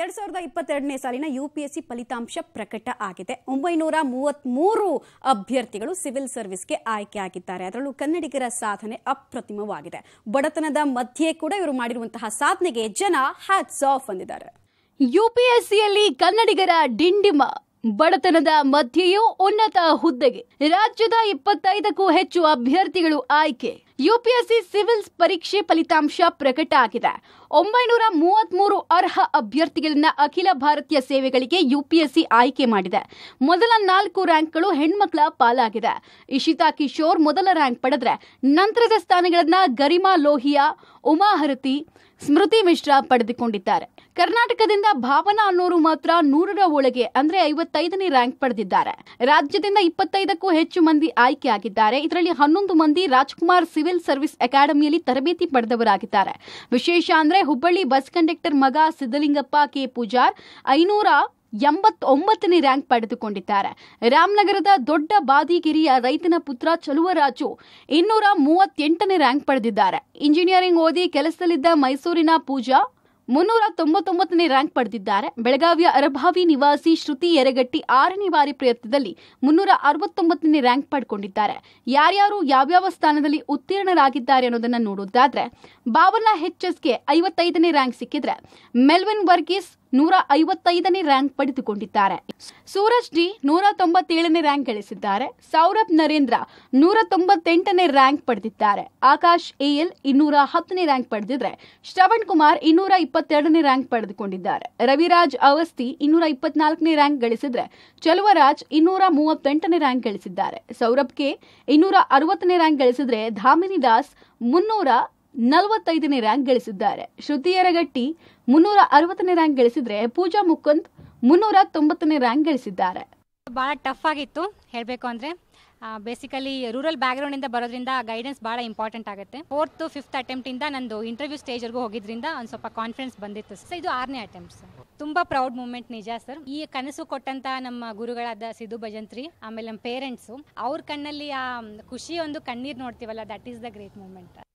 एर सविद इपत्तने सालिन यूपीएससी फलितांश प्रकट आगिदे 933 अभ्यर्थिगळु सिविल सर्विस्गे आय्के आगिद्दारे। अदरल्लू कन्नडिगर साधने अप्रतिमवागिदे। बडतनद मध्य कूड इवरु माडिरुवंत साधनेगे जन हैट्स ऑफ अंदिद्दारे। यूपीएससीयल्लि कन्नडिगर डिंडिम ಬಡತನದ ಮಧ್ಯೆಯೂ ಉನ್ನತ ಹುದ್ದೆಗೆ ರಾಜ್ಯದ 25ಕ್ಕೂ ಹೆಚ್ಚು ಅಭ್ಯರ್ಥಿಗಳು ಆಯ್ಕೆ। ಯುಪಿಎಸ್ಸಿ ಸಿವಿಲ್ಸ್ ಪರೀಕ್ಷೆ ಫಲಿತಾಂಶ ಪ್ರಕಟ ಆಗಿದೆ। 933 ಅರ್ಹ ಅಭ್ಯರ್ಥಿಗಳನ್ನು ಅಖಿಲ ಭಾರತೀಯ ಸೇವೆಗಳಿಗೆ ಯುಪಿಎಸ್ಸಿ ಆಯ್ಕೆ ಮಾಡಿದೆ। ಮೊದಲ 4 ರ್ಯಾಂಕ್ಗಳು ಹೆಣ್ಣುಮಕ್ಕಳ ಪಾಲಾಗಿದೆ। ಇಶಿತಾ ಕಿಶೋರ್ ಮೊದಲ ರ್ಯಾಂಕ್ ಪಡೆದರೆ ನಂತರದ ಸ್ಥಾನಗಳನ್ನು ಗರಿಮಾ ಲೋಹಿಯಾ, ಉಮಾ ಹರತಿ, ಸ್ಮೃತಿ ಮಿಶ್ರಾ ಪಡೆದುಕೊಂಡಿದ್ದಾರೆ। ಕರ್ನಾಟಕದಿಂದ ಭಾವನಾ ಅನ್ನೋರು ಮಾತ್ರ 100ರ ಒಳಗೆ ಅಂದ್ರೆ 55ನೇ ರ್ಯಾಂಕ್ ಪಡೆದಿದ್ದಾರೆ। ರಾಜ್ಯದಿಂದ 25ಕ್ಕೂ ಹೆಚ್ಚು ಮಂದಿ ಆಯ್ಕೆ ಆಗಿದ್ದಾರೆ। ಇದರಲ್ಲಿ 11 ಮಂದಿ ರಾಜ್ಕುಮಾರ್ ಸಿವಿಲ್ ಸರ್ವಿಸ್ ಅಕಾಡೆಮಿಯಲ್ಲಿ ತರಬೇತಿ ಪಡೆದವರಾಗಿದ್ದಾರೆ। ವಿಶೇಷ ಅಂದ್ರೆ ಹುಬ್ಬಳ್ಳಿ ಬಸ್ ಕಂಡಕ್ಟರ್ ಮಗ ಸಿದ್ದಲಿಂಗಪ್ಪ ಕೆ ಪೂಜಾರ್ 589ನೇ ರ್ಯಾಂಕ್ ಪಡೆದುಕೊಂಡಿದ್ದಾರೆ। ರಾಮನಗರದ ದೊಡ್ಡ ಬಾದಿಗಿರಿಯ ರೈತನ ಪುತ್ರ ಚಲುವರಾಜು 238ನೇ ರ್ಯಾಂಕ್ ಪಡೆದಿದ್ದಾರೆ। ಇಂಜಿನಿಯರಿಂಗ್ ಓದಿ ಕೆಲಸದಲ್ಲಿದ್ದ ಮೈಸೂರಿನ ಪೂಜಾ 399ನೇ ರ್ಯಾಂಕ್ ಪಡೆದಿದ್ದಾರೆ। ಬೆಳಗಾವಿಯ ಅರಭಾವಿ ನಿವಾಸಿ ಶ್ರುತಿ ಯರಗಟ್ಟಿ 6ನೇ ಬಾರಿ ಪ್ರಯತ್ನದಲ್ಲಿ 369ನೇ ರ್ಯಾಂಕ್ ಪಡ್ಕೊಂಡಿದ್ದಾರೆ। ಯಾರ್ಯಾರು ಯಾವ್ಯಾವ ಸ್ಥಾನದಲ್ಲಿ ಉತ್ತೀರ್ಣರಾಗಿದ್ದಾರೆ ಅನ್ನೋದನ್ನ ನೋಡೋದಾದ್ರೆ ಭಾವನಾ ಹೆಚ್ಎಸ್ಗೆ 55ನೇ ರ್ಯಾಂಕ್ ಸಿಕ್ಕಿದ್ರೆ ಮೆಲ್ವಿನ್ ವರ್ಗೀಸ್ 155ನೇ ರ್ಯಾಂಕ್ ಪಡೆದುಕೊಂಡಿದ್ದಾರೆ। ಸೂರಜ್ ಡಿ 197ನೇ ರ್ಯಾಂಕ್ ಗಳಿಸಿದ್ದಾರೆ। ಸೌರಭ್ ನರೇಂದ್ರ 198ನೇ ರ್ಯಾಂಕ್ ಪಡೆದಿದ್ದಾರೆ। ಆಕಾಶ್ ಎಎಲ್ 210ನೇ ರ್ಯಾಂಕ್ ಪಡೆದಿದ್ರೆ ಶ್ರವಣ್ ಕುಮಾರ್ 222ನೇ ರ್ಯಾಂಕ್ ಪಡೆದುಕೊಂಡಿದ್ದಾರೆ। ರವಿರಾಜ್ ಅವಸ್ತಿ 224ನೇ ರ್ಯಾಂಕ್ ಗಳಿಸಿದ್ರೆ ಚಲುವರಾಜ್ 238ನೇ ರ್ಯಾಂಕ್ ಗಳಿಸಿದ್ದಾರೆ। ಸೌರಭ್ ಕೆ 260ನೇ ರ್ಯಾಂಕ್ ಗಳಿಸಿದ್ರೆ ಧಾಮಿನಿ ದಾಸ್ 345ನೇ ರ್ಯಾಂಕ್ ಗಳಿಸಿದ್ದಾರೆ। ಶ್ರುತಿ ಯರಗಟ್ಟಿ 360ನೇ ರ್ಯಾಂಕ್ ಗಳಿಸಿದ್ರೆ ಪೂಜಾ ಮುಕುಂದ್ 390ನೇ ರ್ಯಾಂಕ್ ಗಳಿಸಿದ್ದಾರೆ। ಭಾಳ ಟಫ್ ಆಗಿತ್ತು ಹೇಳಬೇಕು ಅಂದರೆ, ಬೇಸಿಕಲಿ ರೂರಲ್ ಬ್ಯಾಕ್ಗ್ರೌಂಡಿಂದ ಬರೋದ್ರಿಂದ ಗೈಡೆನ್ಸ್ ಭಾಳ ಇಂಪಾರ್ಟೆಂಟ್ ಆಗುತ್ತೆ। 4th 5th ಅಟೆಂಪ್ಟಿಂದ ನಂದು ಇಂಟರ್ವ್ಯೂ ಸ್ಟೇಜ್ವರೆಗೂ ಹೋಗಿದ್ರಿಂದ ಒಂದು ಸ್ವಲ್ಪ ಕಾನ್ಫಿಡೆನ್ಸ್ ಬಂದಿತ್ತು ಸರ್। ಇದು 6ನೇ ಅಟೆಂಪ್ಟ್ ಸರ್, ತುಂಬ ಪ್ರೌಡ್ ಮೂಮೆಂಟ್ ನಿಜ ಸರ್। ಈ ಕನಸು ಕೊಟ್ಟಂಥ ನಮ್ಮ ಗುರುಗಳಾದ ಸಿದ್ದು ಭಜಂತ್ರಿ ಆಮೇಲೆ ನಮ್ಮ ಪೇರೆಂಟ್ಸು, ಅವ್ರ ಕಣ್ಣಲ್ಲಿ ಆ ಖುಷಿ ಒಂದು ಕಣ್ಣೀರು ನೋಡ್ತೀವಲ್ಲ, that is the great moment.